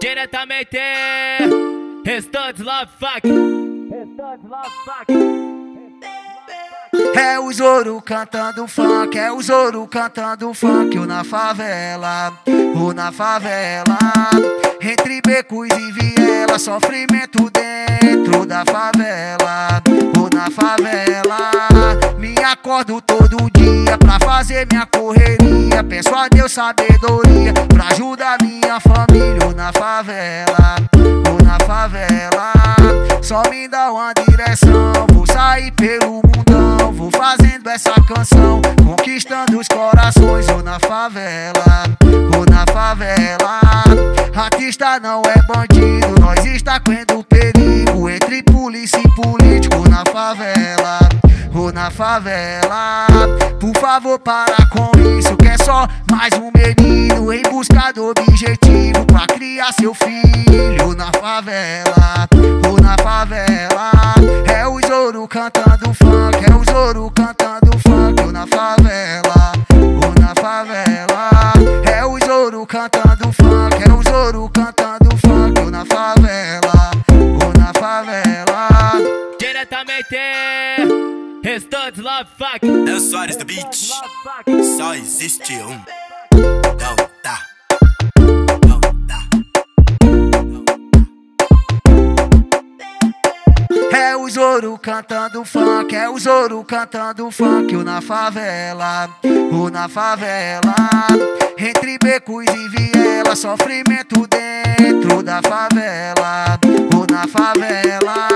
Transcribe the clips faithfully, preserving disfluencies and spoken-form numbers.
diretamente. Restantes Love Funk. Restantes Love Funk. É o Zoro cantando funk, é o Zoro cantando funk. Ou na favela, ou na favela. Entre becos e vielas, sofrimento dentro da favela, ou na favela. Me acordo todo dia pra fazer minha correria. Peço a Deus sabedoria pra ajudar minha família. Ou na favela, ou na favela. Só me dá uma direção, vou sair pelo mundão. Vou fazendo essa canção, conquistando os corações. Ou na favela, ou na favela. Artista não é bandido, nós está correndo perigo. Entre polícia e político na favela, ou na favela. Por favor, para com isso, que é só mais um menino em busca do objetivo pra criar seu filho na favela, ou na favela. É o Zoro cantando funk, é o Zoro cantando funk, ou na favela, ou na favela. É o Zoro cantando funk, é o Zoro cantando funk, ou na favela, ou na favela. Diretamente. Restantes Love Funk. Léo Soares do beat. Só existe um. Não tá. Não tá. Não tá. É o Zoro cantando funk, é o Zoro cantando funk. Ou na favela, ou na favela. Entre becos e vielas, sofrimento dentro da favela, ou na favela.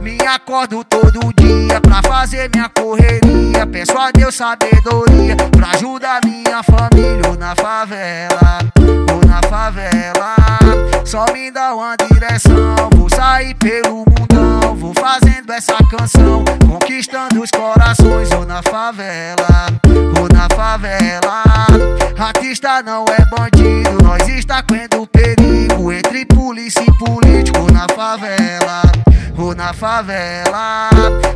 Me acordo todo dia pra fazer minha correria. Peço a Deus sabedoria pra ajudar minha família. Ou na favela, ou na favela. Só me dá uma direção, vou sair pelo mundão. Vou fazendo essa canção, conquistando os corações. Ou na favela, ou na favela. Artista não é bandido, nós está correndo perigo. Entre polícia e político na favela, ou na favela.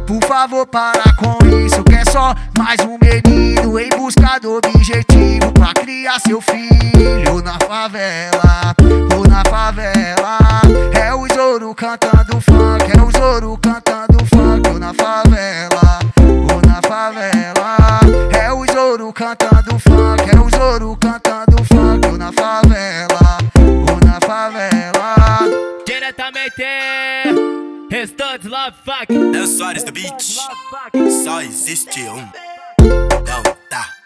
Por favor, para com isso, que é só mais um menino em busca do objetivo pra criar seu filho na favela, ou na favela. É o Zoro cantando funk, é o Zoro cantando funk, ou na favela, ou na favela. É o Zoro cantando funk, é o Zoro cantando funk, ou na favela, ou na favela. Diretamente. Restantes Love Funk. Léo Soares do beat. Só existe um. Não tá.